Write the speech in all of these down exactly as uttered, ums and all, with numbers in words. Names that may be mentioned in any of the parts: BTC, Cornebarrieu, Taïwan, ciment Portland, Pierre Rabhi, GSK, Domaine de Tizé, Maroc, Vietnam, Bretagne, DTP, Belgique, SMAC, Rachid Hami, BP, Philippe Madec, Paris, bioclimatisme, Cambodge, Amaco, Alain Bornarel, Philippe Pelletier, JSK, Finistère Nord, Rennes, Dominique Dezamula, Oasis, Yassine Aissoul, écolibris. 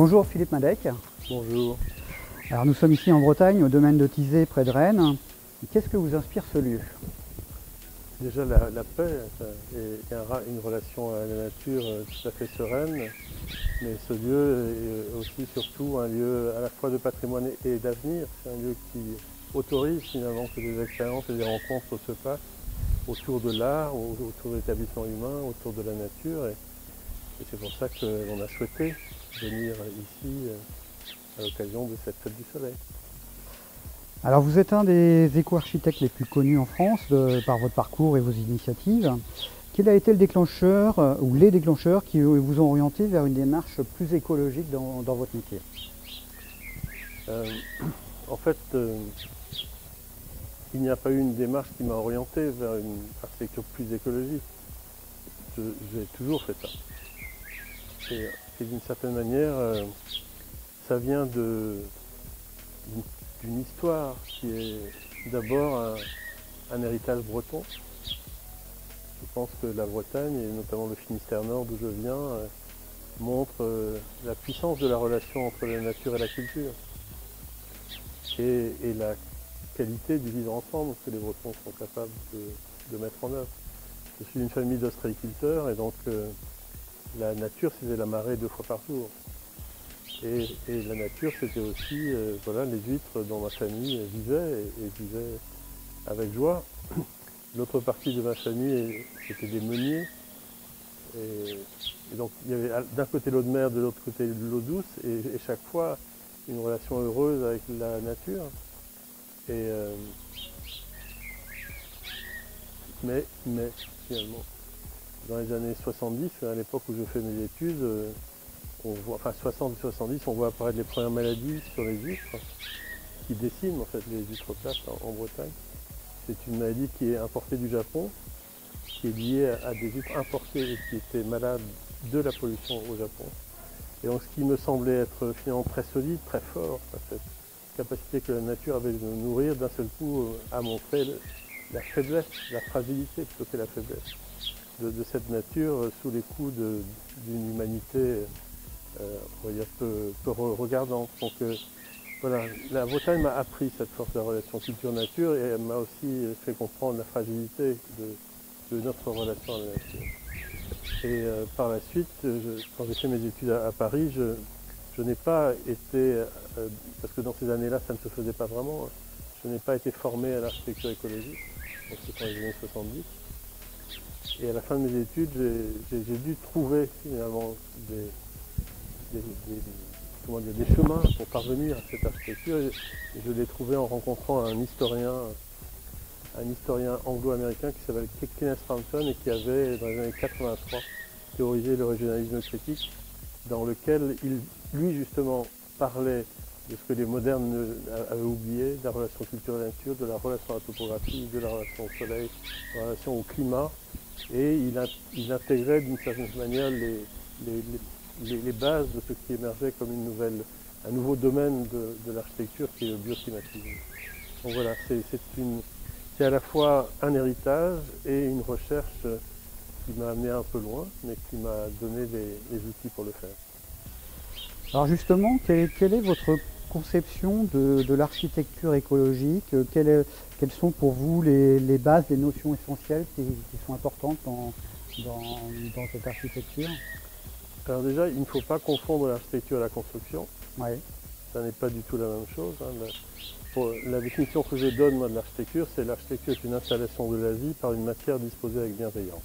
Bonjour Philippe Madec. Bonjour. Alors nous sommes ici en Bretagne, au domaine de Tizé, près de Rennes. Qu'est-ce que vous inspire ce lieu? Déjà la, la paix et une relation à la nature tout à fait sereine. Mais ce lieu est aussi surtout un lieu à la fois de patrimoine et d'avenir. C'est un lieu qui autorise finalement que des expériences et des rencontres se passent autour de l'art, autour de l'établissement humain, autour de la nature. Et c'est pour ça qu'on a souhaité venir ici à l'occasion de cette fête du soleil. Alors vous êtes un des éco-architectes les plus connus en France de, par votre parcours et vos initiatives. Quel a été le déclencheur ou les déclencheurs qui vous ont orienté vers une démarche plus écologique dans, dans votre métier? euh, En fait, euh, il n'y a pas eu une démarche qui m'a orienté vers une architecture plus écologique. J'ai toujours fait ça. Et, et d'une certaine manière, euh, ça vient de, d'une histoire qui est d'abord un, un héritage breton. Je pense que la Bretagne, et notamment le Finistère Nord d'où je viens, euh, montre euh, la puissance de la relation entre la nature et la culture. Et, et la qualité du vivre ensemble que les Bretons sont capables de, de mettre en œuvre. Je suis d'une famille d'ostréiculteurs et donc euh, la nature c'était la marée deux fois par jour. Et, et la nature c'était aussi, euh, voilà, les huîtres dont ma famille vivait et, et vivait avec joie. L'autre partie de ma famille c'était des meuniers. Et, et donc il y avait d'un côté l'eau de mer, de l'autre côté l'eau douce et, et chaque fois une relation heureuse avec la nature, et, euh, mais, mais finalement, dans les années soixante-dix, à l'époque où je fais mes études, on voit, enfin soixante soixante-dix, on voit apparaître les premières maladies sur les huîtres, qui déciment en fait les huîtres-plates en, en Bretagne. C'est une maladie qui est importée du Japon, qui est liée à, à des huîtres importées et qui étaient malades de la pollution au Japon. Et donc ce qui me semblait être finalement très solide, très fort, cette capacité que la nature avait de nous nourrir, d'un seul coup a montré la faiblesse, la fragilité plutôt que la faiblesse de, de cette nature sous les coups d'une humanité euh, on va dire peu, peu regardante. Donc euh, voilà, la Bretagne m'a appris cette force de la relation culture-nature et elle m'a aussi fait comprendre la fragilité de, de notre relation à la nature. Et euh, par la suite, je, quand j'ai fait mes études à, à Paris, je, je n'ai pas été, euh, parce que dans ces années-là, ça ne se faisait pas vraiment, hein, je n'ai pas été formé à l'architecture écologique, donc c'est dans les années soixante-dix. Et à la fin de mes études, j'ai dû trouver finalement des, des, des, comment dire, des chemins pour parvenir à cette architecture. Et, et je l'ai trouvé en rencontrant un historien, un historien anglo-américain qui s'appelle Kenneth Frampton et qui avait, dans les années quatre-vingt-trois, théorisé le régionalisme critique, dans lequel il, lui, justement, parlait de ce que les modernes avaient oublié, de la relation culture-nature, de la relation à la topographie, de la relation au soleil, de la relation au climat, et il, a, il intégrait d'une certaine manière les, les, les, les bases de ce qui émergeait comme une nouvelle, un nouveau domaine de, de l'architecture qui est le bioclimatisme. Donc voilà, c'est une... C'est à la fois un héritage et une recherche qui m'a amené un peu loin, mais qui m'a donné les, les outils pour le faire. Alors justement, quelle est, quelle est votre conception de, de l'architecture écologique? Quelle, Quelles sont pour vous les, les bases, les notions essentielles qui, qui sont importantes dans, dans, dans cette architecture? Alors déjà, il ne faut pas confondre l'architecture et la construction. Ouais. Ça n'est pas du tout la même chose, hein, mais... La définition que je donne moi de l'architecture, c'est l'architecture est une installation de la vie par une matière disposée avec bienveillance.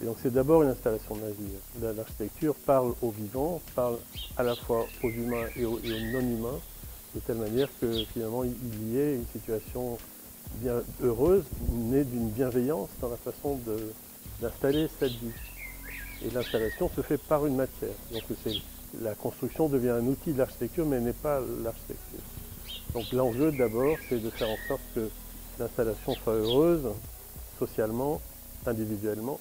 Et donc c'est d'abord une installation de la vie. L'architecture parle aux vivants, parle à la fois aux humains et aux, aux non-humains, de telle manière que finalement il y ait une situation bien heureuse, née d'une bienveillance dans la façon d'installer cette vie. Et l'installation se fait par une matière. Donc la construction devient un outil de l'architecture, mais n'est pas l'architecture. Donc l'enjeu d'abord, c'est de faire en sorte que l'installation soit heureuse, socialement, individuellement,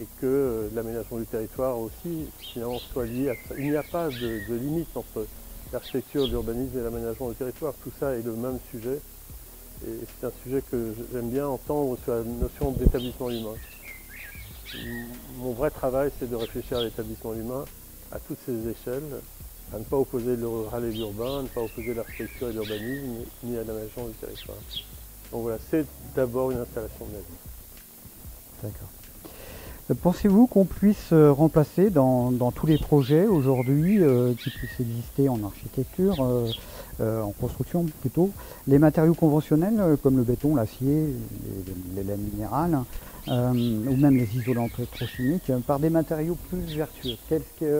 et que l'aménagement du territoire aussi, finalement, soit lié à ça. Il n'y a pas de, de limite entre l'architecture, l'urbanisme et l'aménagement du territoire. Tout ça est le même sujet, et c'est un sujet que j'aime bien entendre sur la notion d'établissement humain. Mon vrai travail, c'est de réfléchir à l'établissement humain à toutes ces échelles, à ne pas opposer le rural et l'urbain, à ne pas opposer l'architecture et l'urbanisme, ni à l'aménagement du territoire. Donc voilà, c'est d'abord une installation de la ville. D'accord. Pensez-vous qu'on puisse remplacer dans, dans tous les projets aujourd'hui euh, qui puissent exister en architecture, euh, euh, en construction plutôt, les matériaux conventionnels euh, comme le béton, l'acier, les, les lames minérales, euh, ou même les isolants électrochimiques, euh, par des matériaux plus vertueux?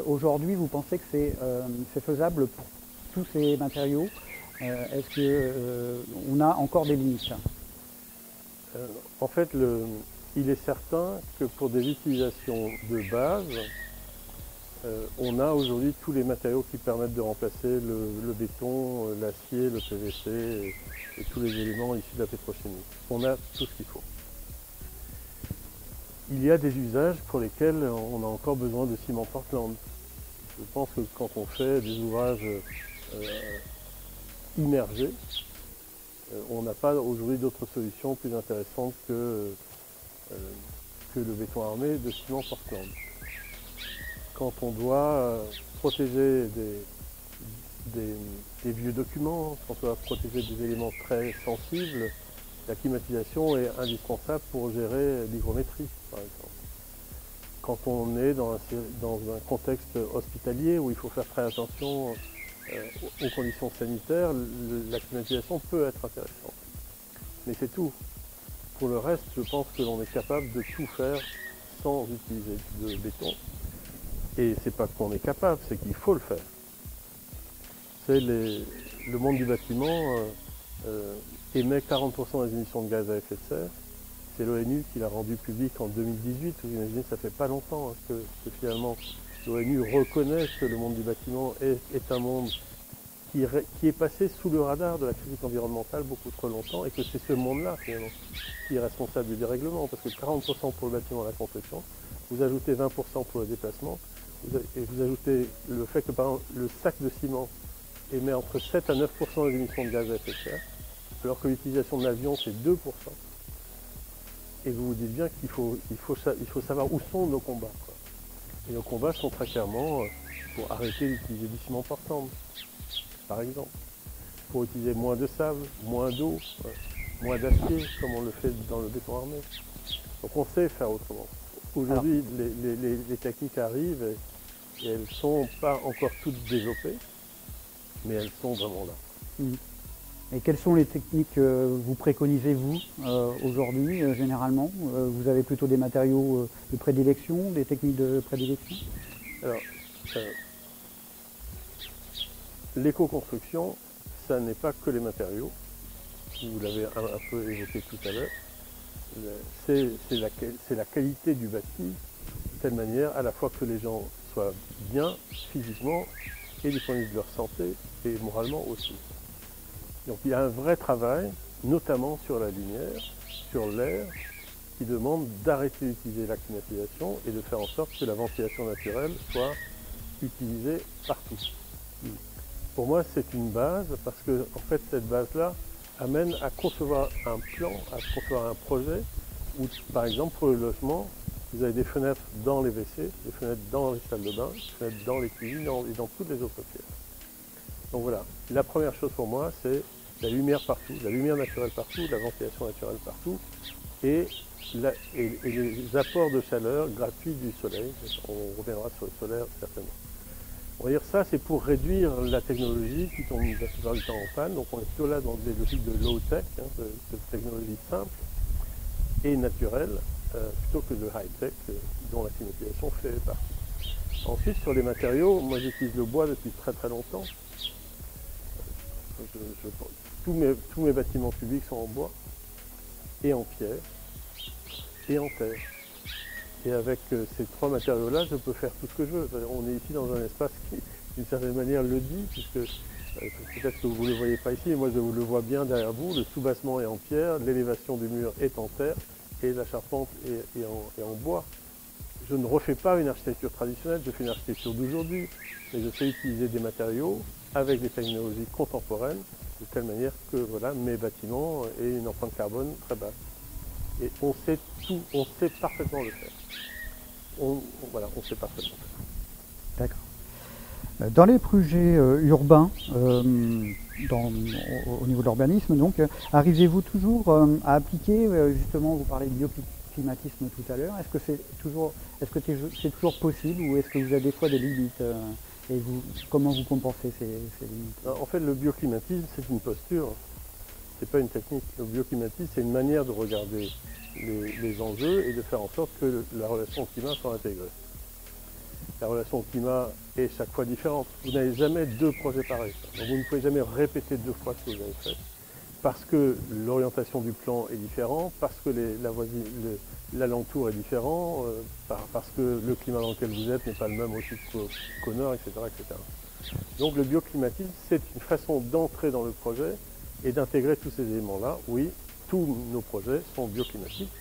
Aujourd'hui, vous pensez que c'est euh, faisable pour tous ces matériaux? euh, Est-ce qu'on euh, a encore des limites? euh, En fait, le... il est certain que pour des utilisations de base, euh, on a aujourd'hui tous les matériaux qui permettent de remplacer le, le béton, l'acier, le P V C et, et tous les éléments issus de la pétrochimie. On a tout ce qu'il faut. Il y a des usages pour lesquels on a encore besoin de ciment Portland. Je pense que quand on fait des ouvrages euh, immergés, euh, on n'a pas aujourd'hui d'autres solutions plus intéressantes que que le béton armé de ciment Portland. Quand on doit protéger des, des, des vieux documents, quand on doit protéger des éléments très sensibles, la climatisation est indispensable pour gérer l'hygrométrie, par exemple. Quand on est dans un, dans un contexte hospitalier où il faut faire très attention aux conditions sanitaires, la climatisation peut être intéressante. Mais c'est tout. Pour le reste, je pense que l'on est capable de tout faire sans utiliser de béton. Et c'est pas qu'on est capable, c'est qu'il faut le faire. C'est les... le monde du bâtiment euh, euh, émet quarante pour cent des émissions de gaz à effet de serre. C'est l'ONU qui l'a rendu public en deux mille dix-huit. Vous imaginez, ça fait pas longtemps hein, que, que finalement l'ONU reconnaît que le monde du bâtiment est, est un monde qui, ré... qui est passé sous le radar de la crise environnementale beaucoup trop longtemps et que c'est ce monde-là finalement qui est responsable du dérèglement, parce que quarante pour cent pour le bâtiment et la construction, vous ajoutez vingt pour cent pour le déplacement, et vous ajoutez le fait que par exemple, le sac de ciment émet entre sept à neuf pour cent des émissions de gaz à effet de serre, alors que l'utilisation de l'avion c'est deux pour cent. Et vous vous dites bien qu'il faut, il faut, il faut savoir où sont nos combats, quoi. Et nos combats sont très clairement pour arrêter d'utiliser du ciment Portland, par exemple, pour utiliser moins de sable, moins d'eau, moins d'acier, comme on le fait dans le béton armé. Donc on sait faire autrement. Aujourd'hui, les, les, les techniques arrivent et, et elles ne sont pas encore toutes développées, mais elles sont vraiment là. Et quelles sont les techniques que vous préconisez, vous, euh, aujourd'hui, euh, généralement? euh, Vous avez plutôt des matériaux de prédilection, des techniques de prédilection? Alors, euh, l'éco-construction, ça n'est pas que les matériaux. Vous l'avez un, un peu évoqué tout à l'heure, c'est la, la qualité du bâti, de telle manière à la fois que les gens soient bien physiquement et du point de vue de leur santé et moralement aussi. Donc il y a un vrai travail, notamment sur la lumière, sur l'air, qui demande d'arrêter d'utiliser la climatisation et de faire en sorte que la ventilation naturelle soit utilisée partout. Pour moi, c'est une base, parce que en fait, cette base-là amène à concevoir un plan, à concevoir un projet où, par exemple, pour le logement, vous avez des fenêtres dans les W C, des fenêtres dans les salles de bain, des fenêtres dans les cuisines dans, et dans toutes les autres pièces. Donc voilà, la première chose pour moi, c'est la lumière partout, la lumière naturelle partout, la ventilation naturelle partout et, la, et, et les apports de chaleur gratuits du soleil. On reviendra sur le solaire certainement. On va dire ça, c'est pour réduire la technologie qui tombe la plupart du temps en panne. Donc on est plutôt là dans des logiques de low-tech, hein, de, de technologie simple et naturelle, euh, plutôt que de high-tech euh, dont la climatisation fait partie. Ensuite, sur les matériaux, moi j'utilise le bois depuis très très longtemps. Je, je, tous, mes, tous mes bâtiments publics sont en bois, et en pierre, et en terre. Et avec euh, ces trois matériaux-là, je peux faire tout ce que je veux. On est ici dans un espace qui, d'une certaine manière, le dit, puisque euh, peut-être que vous ne le voyez pas ici, mais moi je vous le vois bien derrière vous, le soubassement est en pierre, l'élévation du mur est en terre, et la charpente est, est, en, est en bois. Je ne refais pas une architecture traditionnelle, je fais une architecture d'aujourd'hui, mais je sais utiliser des matériaux avec des technologies contemporaines, de telle manière que voilà, mes bâtiments aient une empreinte carbone très basse. Et on sait tout, on sait parfaitement le faire. On, on, voilà, on sait parfaitement. D'accord. Dans les projets euh, urbains, euh, dans, au, au niveau de l'urbanisme, donc, euh, arrivez-vous toujours euh, à appliquer, euh, justement, vous parlez de bioclimatisme tout à l'heure, est-ce que c'est toujours, est-ce que c'est toujours possible ou est-ce que vous avez des fois des limites euh, et vous, comment vous compensez ces, ces limites? En fait, le bioclimatisme, c'est une posture, c'est pas une technique. Le bioclimatisme, c'est une manière de regarder les, les enjeux et de faire en sorte que la relation au climat soit intégrée. La relation au climat est chaque fois différente. Vous n'avez jamais deux projets pareils. Donc vous ne pouvez jamais répéter deux fois ce que vous avez fait. Parce que l'orientation du plan est différente, parce que l'alentour est différent, euh, par, parce que le climat dans lequel vous êtes n'est pas le même au sud qu'au, qu'au nord, et cetera, et cetera. Donc le bioclimatisme, c'est une façon d'entrer dans le projet et d'intégrer tous ces éléments-là. Oui, tous nos projets sont bioclimatiques,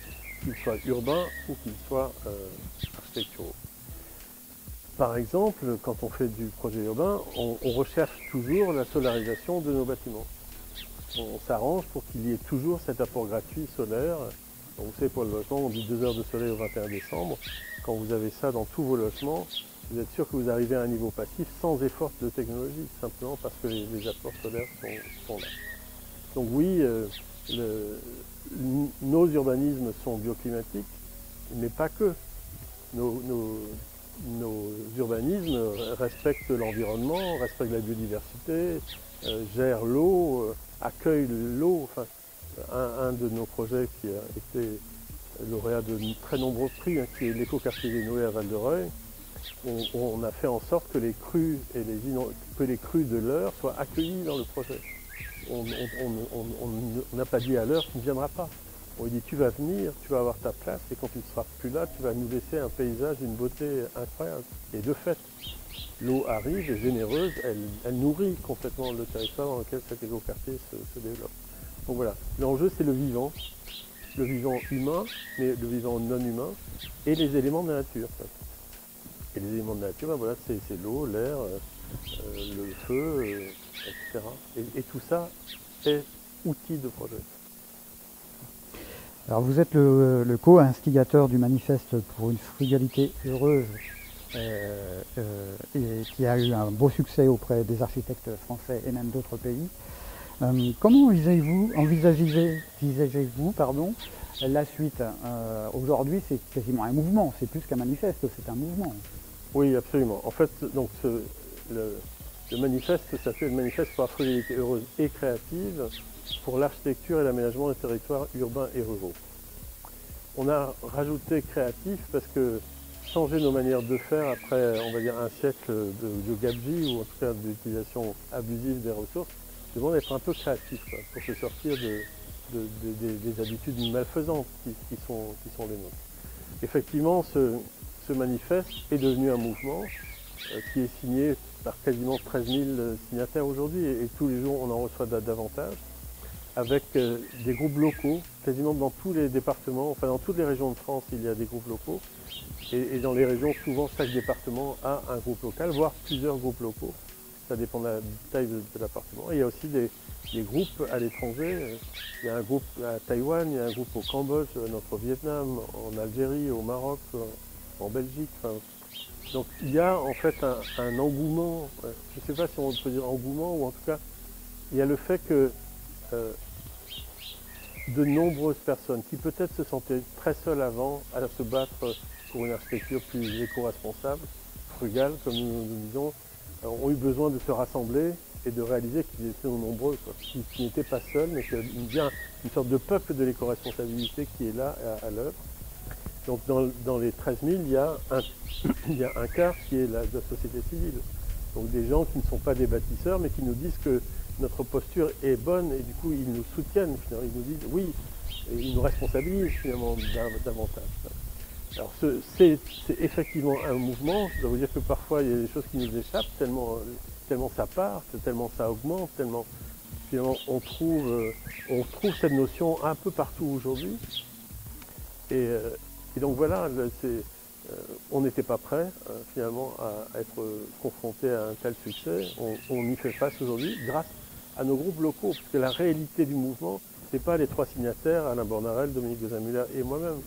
qu'ils soient urbains ou qu'ils soient euh, architecturaux. Par exemple, quand on fait du projet urbain, on, on recherche toujours la solarisation de nos bâtiments. On, on s'arrange pour qu'il y ait toujours cet apport gratuit solaire. Donc, vous savez, pour le logement, on dit deux heures de soleil au vingt et un décembre. Quand vous avez ça dans tous vos logements, vous êtes sûr que vous arrivez à un niveau passif sans effort de technologie, simplement parce que les, les apports solaires sont, sont là. Donc oui, euh, le, nos urbanismes sont bioclimatiques, mais pas que. Nos, nos, Nos urbanismes respectent l'environnement, respectent la biodiversité, euh, gèrent l'eau, euh, accueillent l'eau. Enfin, un, un de nos projets qui a été lauréat de très nombreux prix, hein, qui est l'éco-quartier des Noé à Val-de-Reuil, on, on a fait en sorte que les crues, et les que les crues de l'heure soient accueillies dans le projet. On n'a pas dit à l'heure tu ne viendras pas. On lui dit tu vas venir, tu vas avoir ta place et quand tu ne seras plus là, tu vas nous laisser un paysage d'une beauté incroyable. Et de fait, l'eau arrive, est généreuse, elle, elle nourrit complètement le territoire dans lequel cet éco-quartier se, se développe. Donc voilà, l'enjeu c'est le vivant, le vivant humain, mais le vivant non humain et les éléments de la nature. Et les éléments de la nature, ben voilà, c'est l'eau, l'air, euh, le feu, euh, et cetera. Et, et tout ça est outil de projet. Alors vous êtes le, le co-instigateur du manifeste pour une frugalité heureuse euh, euh, et qui a eu un beau succès auprès des architectes français et même d'autres pays. Euh, comment envisagez-vous envisagez-vous, pardon, la suite? euh, Aujourd'hui, c'est quasiment un mouvement, c'est plus qu'un manifeste, c'est un mouvement. Oui, absolument. En fait, donc ce, le, le manifeste, ça s'appelle le manifeste pour la frugalité heureuse et créative, pour l'architecture et l'aménagement des territoires urbains et ruraux. On a rajouté créatif parce que changer nos manières de faire après, on va dire, un siècle de, de gabegie ou en tout cas d'utilisation abusive des ressources, demande d'être un peu créatif quoi, pour se sortir de, de, de, de, des habitudes malfaisantes qui, qui, sont, qui sont les nôtres. Effectivement, ce, ce manifeste est devenu un mouvement euh, qui est signé par quasiment treize mille signataires aujourd'hui et, et tous les jours on en reçoit davantage, avec euh, des groupes locaux, quasiment dans tous les départements, enfin dans toutes les régions de France, il y a des groupes locaux, et, et dans les régions, souvent, chaque département a un groupe local, voire plusieurs groupes locaux, ça dépend de la taille de, de l'appartement. Il y a aussi des, des groupes à l'étranger, il y a un groupe à Taïwan, il y a un groupe au Cambodge, notre Vietnam, en Algérie, au Maroc, en, en Belgique. Enfin, donc il y a en fait un, un engouement, je ne sais pas si on peut dire engouement, ou en tout cas, il y a le fait que Euh, de nombreuses personnes qui peut-être se sentaient très seules avant à se battre pour une architecture plus éco-responsable, frugale comme nous le disons, ont eu besoin de se rassembler et de réaliser qu'ils étaient nombreux, qu'ils n'étaient pas seuls, mais qu'il y a une sorte de peuple de l'éco-responsabilité qui est là à, à l'œuvre. Donc dans, dans les treize mille, il y a un, il y a un quart qui est la, de la société civile. Donc des gens qui ne sont pas des bâtisseurs, mais qui nous disent que notre posture est bonne et du coup ils nous soutiennent, finalement, ils nous disent oui, et ils nous responsabilisent finalement davantage. Alors c'est effectivement un mouvement, je dois vous dire que parfois il y a des choses qui nous échappent, tellement, tellement ça part, tellement ça augmente, tellement finalement on trouve, on trouve cette notion un peu partout aujourd'hui. Et, et donc voilà, c'est... Euh, on n'était pas prêt euh, finalement à être euh, confronté à un tel succès. On, on y fait face aujourd'hui grâce à nos groupes locaux, parce que la réalité du mouvement, ce n'est pas les trois signataires, Alain Bornarel, Dominique Dezamula et moi-même.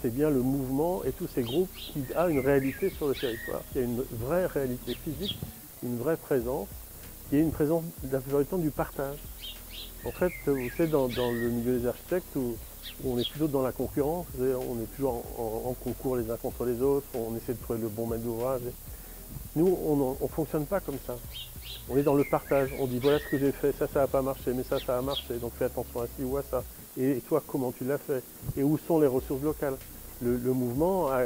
C'est bien le mouvement et tous ces groupes qui a une réalité sur le territoire, qui a une vraie réalité physique une vraie présence, qui est une présence la plupart du temps du partage. En fait, vous savez, dans, dans le milieu des architectes, où, où on est plutôt dans la concurrence, on est toujours en, en, en concours les uns contre les autres, on essaie de trouver le bon maître d'ouvrage. Nous, on ne fonctionne pas comme ça. On est dans le partage, on dit voilà ce que j'ai fait, ça, ça n'a pas marché, mais ça, ça a marché, donc fais attention à ci ou à ça. Et, et toi, comment tu l'as fait? Et où sont les ressources locales? Le, le mouvement a,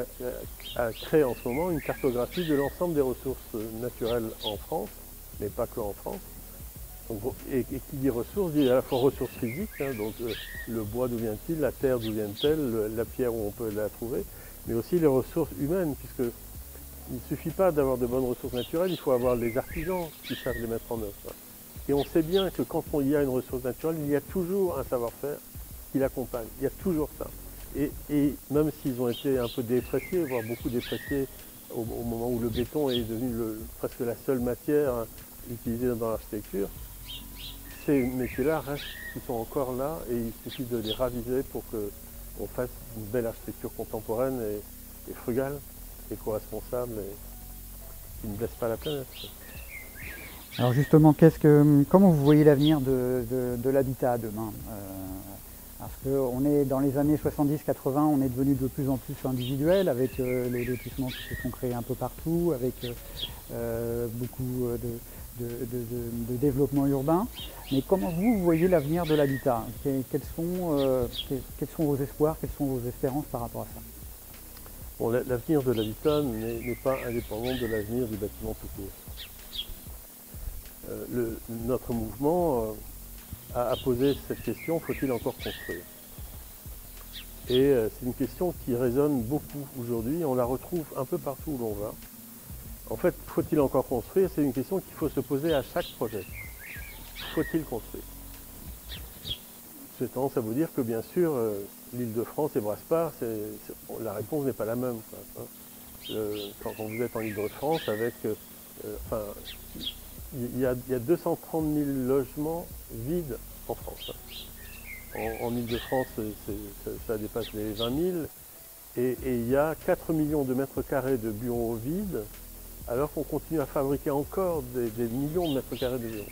a créé en ce moment une cartographie de l'ensemble des ressources naturelles en France, mais pas que en France. Donc, et, et qui dit ressources, dit à la fois ressources physiques, hein, donc euh, le bois d'où vient-il, la terre d'où vient-elle, la pierre où on peut la trouver, mais aussi les ressources humaines, puisque il ne suffit pas d'avoir de bonnes ressources naturelles, il faut avoir les artisans qui savent les mettre en œuvre. Hein. Et on sait bien que quand il y a une ressource naturelle, il y a toujours un savoir-faire qui l'accompagne, il y a toujours ça. Et, et même s'ils ont été un peu dépréciés, voire beaucoup dépréciés au, au moment où le béton est devenu le, presque la seule matière hein, utilisée dans l'architecture, ces métiers-là restent, ils sont encore là et il suffit de les raviser pour qu'on fasse une belle architecture contemporaine et, et frugale, éco-responsable et qui ne blesse pas la planète. Alors justement, qu'est-ce que, comment vous voyez l'avenir de, de, de l'habitat demain euh... Parce qu'on est dans les années soixante-dix quatre-vingts, on est devenu de plus en plus individuel avec euh, les lotissements qui se sont créés un peu partout, avec euh, beaucoup de, de, de, de développement urbain. Mais comment vous voyez l'avenir de l'habitat? Quels sont, euh, quels sont vos espoirs, quelles sont vos espérances par rapport à ça? Bon, l'avenir de l'habitat n'est pas indépendant de l'avenir du bâtiment tout court. Euh, le, notre mouvement... Euh, à poser cette question, faut-il encore construire? Et c'est une question qui résonne beaucoup aujourd'hui, on la retrouve un peu partout où l'on va. En fait, faut-il encore construire? C'est une question qu'il faut se poser à chaque projet. Faut-il construire? J'ai tendance à vous dire que bien sûr, l'Île-de-France et Brasparts, la réponse n'est pas la même. Quand vous êtes en Île-de-France, avec... Enfin, Il y, a, il y a deux cent trente mille logements vides en France. En, en Ile-de-France, ça, ça dépasse les vingt mille. Et, et il y a quatre millions de mètres carrés de bureaux vides, alors qu'on continue à fabriquer encore des, des millions de mètres carrés de bureaux.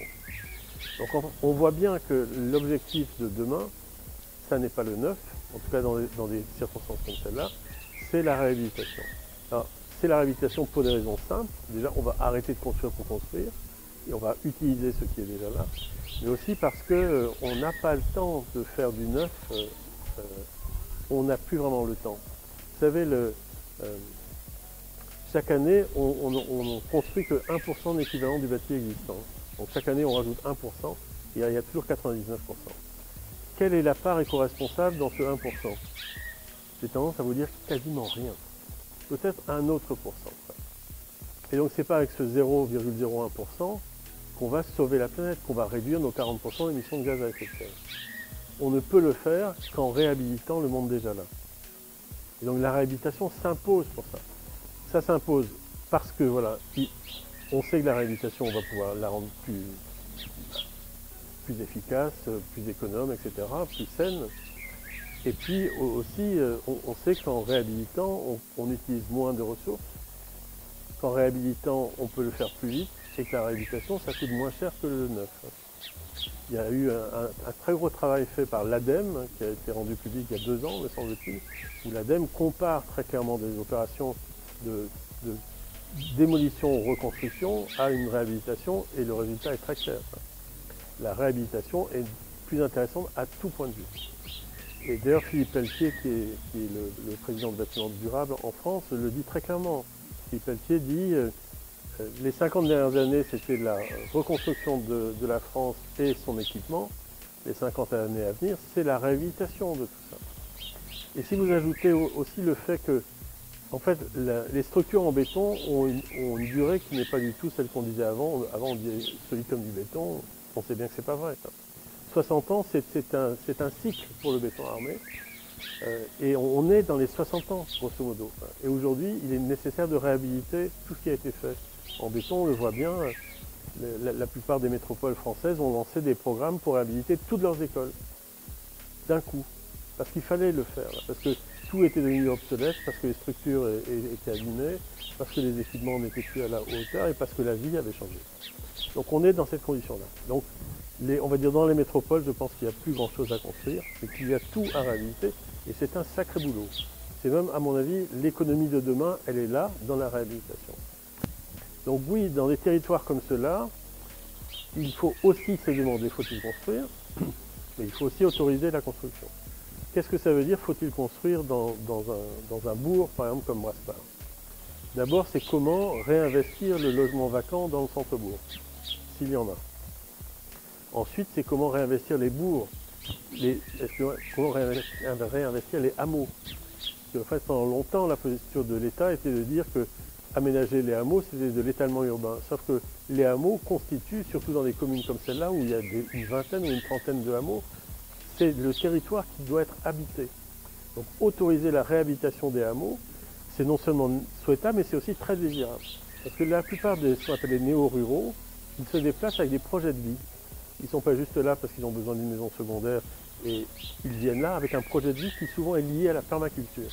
Donc on, on voit bien que l'objectif de demain, ça n'est pas le neuf, en tout cas dans, les, dans des circonstances comme celle-là, c'est la réhabilitation. Alors, c'est la réhabilitation pour des raisons simples. Déjà, on va arrêter de construire pour construire. Et on va utiliser ce qui est déjà là, mais aussi parce qu'on euh, n'a pas le temps de faire du neuf, euh, euh, on n'a plus vraiment le temps. Vous savez, le, euh, chaque année, on ne construit que un pour cent d'équivalent du bâti existant. Donc chaque année, on rajoute un pour cent, et il y a toujours quatre-vingt-dix-neuf pour cent. Quelle est la part éco-responsable dans ce un pour cent? J'ai tendance à vous dire quasiment rien, peut-être un autre pourcent. Et donc ce n'est pas avec ce zéro virgule zéro un pour cent qu'on va sauver la planète, qu'on va réduire nos quarante pour cent d'émissions de gaz à effet de serre. On ne peut le faire qu'en réhabilitant le monde déjà là. Et donc la réhabilitation s'impose pour ça. Ça s'impose parce que voilà, on sait que la réhabilitation, on va pouvoir la rendre plus, plus efficace, plus économe, et cetera, plus saine. Et puis aussi, on sait qu'en réhabilitant, on, on utilise moins de ressources. En réhabilitant, on peut le faire plus vite, et que la réhabilitation, ça coûte moins cher que le neuf. Il y a eu un, un, un très gros travail fait par l'ADEME, qui a été rendu public il y a deux ans, me semble-t-il, où l'ADEME compare très clairement des opérations de, de démolition-reconstruction à une réhabilitation, et le résultat est très clair. La réhabilitation est plus intéressante à tout point de vue. Et d'ailleurs, Philippe Pelletier, qui est, qui est le, le président de Bâtiment Durable en France, le dit très clairement. Pelletier dit euh, les cinquante dernières années c'était la reconstruction de, de la France et son équipement, les cinquante années à venir c'est la réhabilitation de tout ça. Et si vous ajoutez au, aussi le fait que en fait la, les structures en béton ont une, ont une durée qui n'est pas du tout celle qu'on disait avant, avant on disait solide comme du béton, on sait bien que c'est pas vrai ça. soixante ans c'est un, un cycle pour le béton armé. Euh, et on est dans les soixante ans, grosso modo. Et aujourd'hui, il est nécessaire de réhabiliter tout ce qui a été fait. En béton, on le voit bien, la, la plupart des métropoles françaises ont lancé des programmes pour réhabiliter toutes leurs écoles, d'un coup. parce qu'il fallait le faire, parce que tout était devenu obsolète, parce que les structures étaient abîmées, parce que les équipements n'étaient plus à la hauteur et parce que la vie avait changé. Donc on est dans cette condition-là. Donc les, on va dire dans les métropoles, je pense qu'il n'y a plus grand-chose à construire, mais qu'il y a tout à réhabiliter et c'est un sacré boulot. C'est même, à mon avis, l'économie de demain, elle est là, dans la réhabilitation. Donc oui, dans des territoires comme ceux-là, il faut aussi se demander, faut-il construire? Mais il faut aussi autoriser la construction. Qu'est-ce que ça veut dire, faut-il construire dans, dans, un, dans un bourg, par exemple, comme Brasparts? D'abord, c'est comment réinvestir le logement vacant dans le centre-bourg, s'il y en a. Ensuite, c'est comment réinvestir les bourgs, les, comment réinvestir les hameaux. En fait, pendant longtemps, la posture de l'État était de dire que aménager les hameaux, c'était de l'étalement urbain. Sauf que les hameaux constituent, surtout dans des communes comme celle-là, où il y a des, une vingtaine ou une trentaine de hameaux, c'est le territoire qui doit être habité. Donc autoriser la réhabilitation des hameaux, c'est non seulement souhaitable, mais c'est aussi très désirable. Parce que la plupart des ce qu'on appelle les néo-ruraux, ils se déplacent avec des projets de vie. Ils ne sont pas juste là parce qu'ils ont besoin d'une maison secondaire, et ils viennent là avec un projet de vie qui souvent est lié à la permaculture.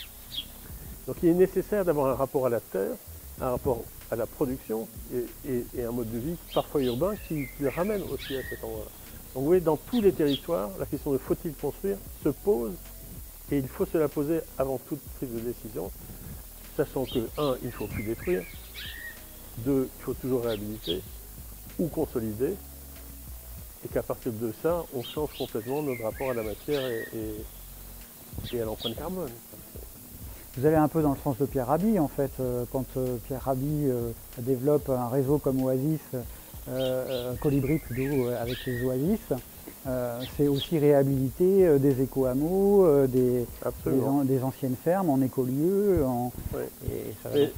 Donc il est nécessaire d'avoir un rapport à la terre, un rapport à la production et, et, et un mode de vie parfois urbain qui, qui le ramène aussi à cet endroit-là. Donc vous voyez, dans tous les territoires, la question de faut-il construire se pose et il faut se la poser avant toute prise de décision, sachant que, un, il ne faut plus détruire, deux, il faut toujours réhabiliter ou consolider, et qu'à partir de ça, on change complètement notre rapport à la matière et, et, et à l'empreinte carbone. Vous allez un peu dans le sens de Pierre Rabhi, en fait. Quand Pierre Rabhi développe un réseau comme Oasis, un colibri plutôt avec les Oasis, c'est aussi réhabiliter des éco-hameaux, des, des, des anciennes fermes en écolieux. En... Oui, et ça va... et,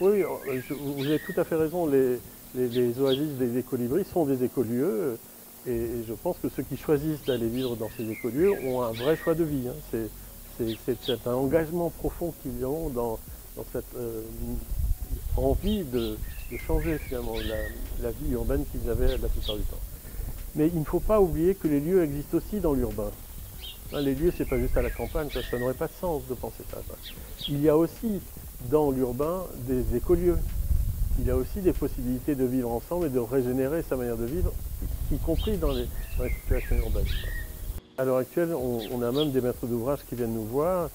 oui je, vous avez tout à fait raison. Les, les, les Oasis des écolibris sont des écolieux. Et je pense que ceux qui choisissent d'aller vivre dans ces écolieux ont un vrai choix de vie. Hein. C'est un engagement profond qu'ils ont dans, dans cette euh, envie de, de changer finalement la, la vie urbaine qu'ils avaient la plupart du temps. Mais il ne faut pas oublier que les lieux existent aussi dans l'urbain. Hein, les lieux, ce n'est pas juste à la campagne, ça, ça n'aurait pas de sens de penser ça. Il y a aussi dans l'urbain des écolieux. Il y a aussi des possibilités de vivre ensemble et de régénérer sa manière de vivre, y compris dans les, dans les situations urbaines. À l'heure actuelle, on, on a même des maîtres d'ouvrage qui viennent nous voir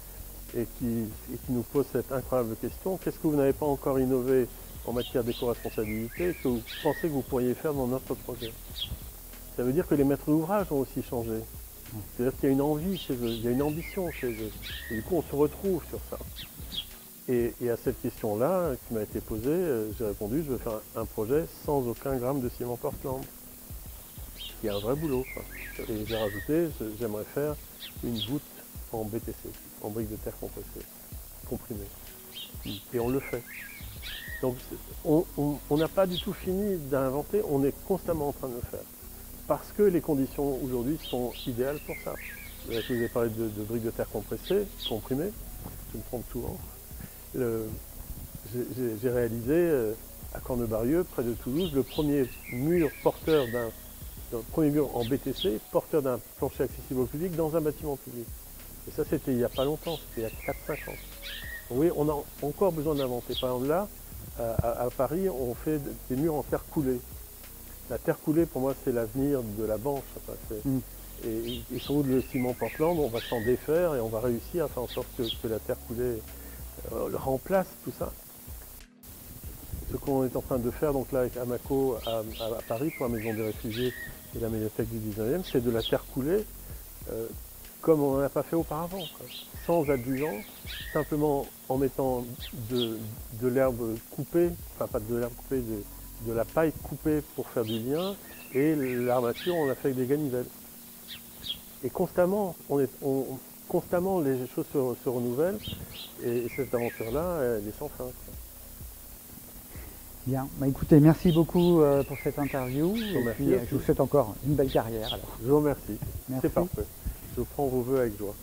et qui, et qui nous posent cette incroyable question. Qu'est-ce que vous n'avez pas encore innové en matière d'éco-responsabilité que vous pensez que vous pourriez faire dans notre projet? Ça veut dire que les maîtres d'ouvrage ont aussi changé. C'est-à-dire qu'il y a une envie chez eux, il y a une ambition chez eux. Et du coup, on se retrouve sur ça. Et, et à cette question-là qui m'a été posée, j'ai répondu, je veux faire un, un projet sans aucun gramme de ciment Portland. Il y a un vrai boulot. Quoi. Et j'ai rajouté, j'aimerais faire une voûte en B T C, en briques de terre compressée, comprimée. Et on le fait. Donc on n'a pas du tout fini d'inventer, on est constamment en train de le faire. Parce que les conditions aujourd'hui sont idéales pour ça. Je vous ai parlé de, de briques de terre compressée, comprimée, je me trompe souvent. J'ai réalisé à Cornebarrieu, près de Toulouse, le premier mur porteur d'un le premier mur en B T C, porteur d'un plancher accessible au public dans un bâtiment public. Et ça, c'était il n'y a pas longtemps, c'était il y a quatre à cinq ans. Vous voyez, on a encore besoin d'inventer. Par exemple, là, à, à Paris, on fait des murs en terre coulée. La terre coulée, pour moi, c'est l'avenir de la banche. Enfin, mm. et, et sans doute le ciment Portland, on va s'en défaire et on va réussir à faire en sorte que, que la terre coulée euh, le remplace tout ça. Ce qu'on est en train de faire donc là avec Amaco à, à, à Paris pour la maison des réfugiés et la médiathèque du dix-neuvième, c'est de la terre coulée euh, comme on n'en a pas fait auparavant, quoi. Sans adjuvant, simplement en mettant de, de l'herbe coupée, enfin pas de l'herbe coupée, de, de la paille coupée pour faire du lien, et l'armature on l'a fait avec des ganivelles. Et constamment, on est, on, constamment les choses se, se renouvellent, et, et cette aventure-là, elle est sans fin. Quoi. Bien, bah écoutez, merci beaucoup euh, pour cette interview. Je vous, et puis, euh, je vous souhaite encore une belle carrière. Alors. Je vous remercie. C'est parfait. Je prends vos voeux avec joie.